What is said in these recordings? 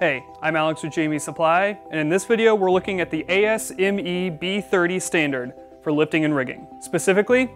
Hey, I'm Alex with GME Supply, and in this video we're looking at the ASME B30 standard for lifting and rigging. Specifically,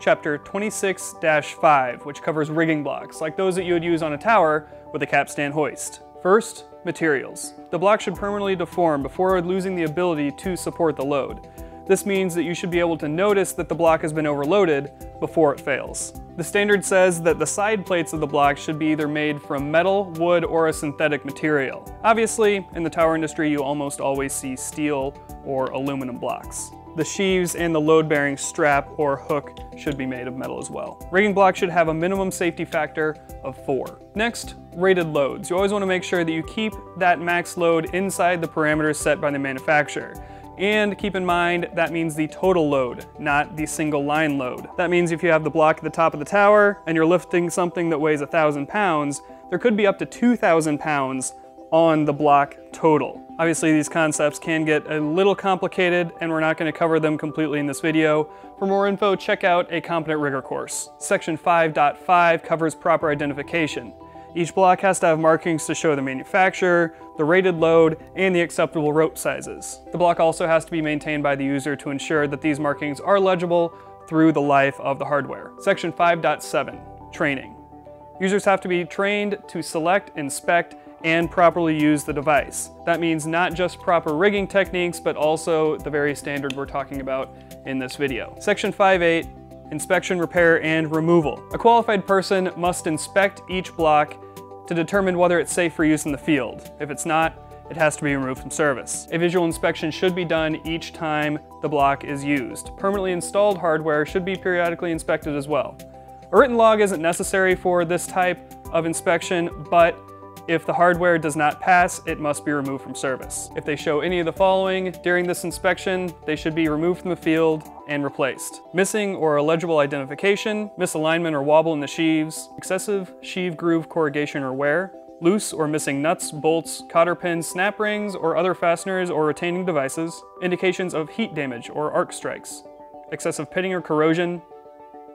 Chapter 26-5, which covers rigging blocks, like those that you would use on a tower with a capstan hoist. First, materials. The block should permanently deform before losing the ability to support the load. This means that you should be able to notice that the block has been overloaded before it fails. The standard says that the side plates of the block should be either made from metal, wood, or a synthetic material. Obviously, in the tower industry, you almost always see steel or aluminum blocks. The sheaves and the load-bearing strap or hook should be made of metal as well. Rigging blocks should have a minimum safety factor of 4. Next, rated loads. You always want to make sure that you keep that max load inside the parameters set by the manufacturer. And keep in mind, that means the total load, not the single line load. That means if you have the block at the top of the tower and you're lifting something that weighs 1,000 pounds, there could be up to 2,000 pounds on the block total. Obviously, these concepts can get a little complicated and we're not going to cover them completely in this video. For more info, check out a Competent Rigger course. Section 5.5 covers proper identification. Each block has to have markings to show the manufacturer, the rated load, and the acceptable rope sizes. The block also has to be maintained by the user to ensure that these markings are legible through the life of the hardware. Section 5.7, training. Users have to be trained to select, inspect, and properly use the device. That means not just proper rigging techniques, but also the very standard we're talking about in this video. Section 5.8, inspection, repair, and removal. A qualified person must inspect each block to determine whether it's safe for use in the field. If it's not, it has to be removed from service. A visual inspection should be done each time the block is used. Permanently installed hardware should be periodically inspected as well. A written log isn't necessary for this type of inspection, but if the hardware does not pass, it must be removed from service. If they show any of the following during this inspection, they should be removed from the field and replaced. Missing or illegible identification, misalignment or wobble in the sheaves, excessive sheave groove corrugation or wear, loose or missing nuts, bolts, cotter pins, snap rings, or other fasteners or retaining devices, indications of heat damage or arc strikes, excessive pitting or corrosion,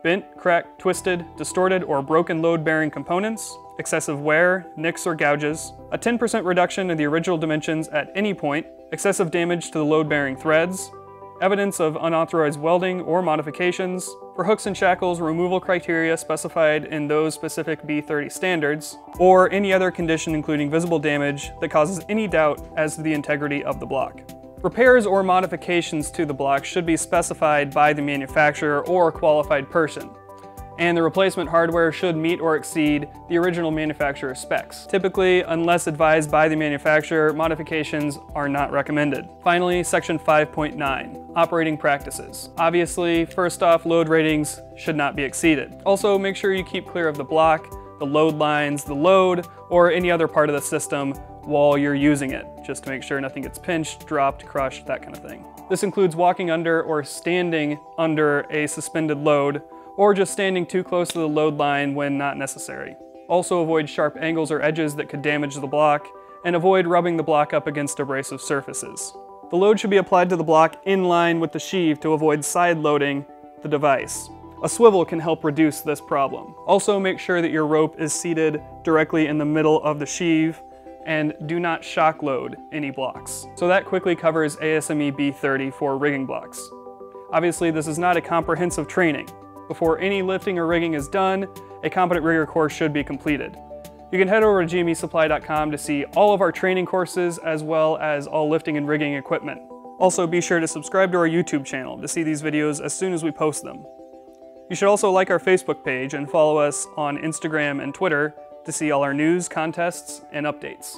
bent, cracked, twisted, distorted, or broken load-bearing components, excessive wear, nicks or gouges, a 10% reduction in the original dimensions at any point, excessive damage to the load-bearing threads, evidence of unauthorized welding or modifications. For hooks and shackles, removal criteria specified in those specific B30 standards, or any other condition including visible damage that causes any doubt as to the integrity of the block. Repairs or modifications to the block should be specified by the manufacturer or a qualified person, and the replacement hardware should meet or exceed the original manufacturer's specs. Typically, unless advised by the manufacturer, modifications are not recommended. Finally, section 5.9, operating practices. Obviously, first off, load ratings should not be exceeded. Also, make sure you keep clear of the block, the load lines, the load, or any other part of the system while you're using it, just to make sure nothing gets pinched, dropped, crushed, that kind of thing. This includes walking under or standing under a suspended load, or just standing too close to the load line when not necessary. Also avoid sharp angles or edges that could damage the block, and avoid rubbing the block up against abrasive surfaces. The load should be applied to the block in line with the sheave to avoid side loading the device. A swivel can help reduce this problem. Also make sure that your rope is seated directly in the middle of the sheave, and do not shock load any blocks. So that quickly covers ASME B30 for rigging blocks. Obviously, this is not a comprehensive training. Before any lifting or rigging is done, a Competent Rigger course should be completed. You can head over to gmesupply.com to see all of our training courses as well as all lifting and rigging equipment. Also, be sure to subscribe to our YouTube channel to see these videos as soon as we post them. You should also like our Facebook page and follow us on Instagram and Twitter to see all our news, contests, and updates.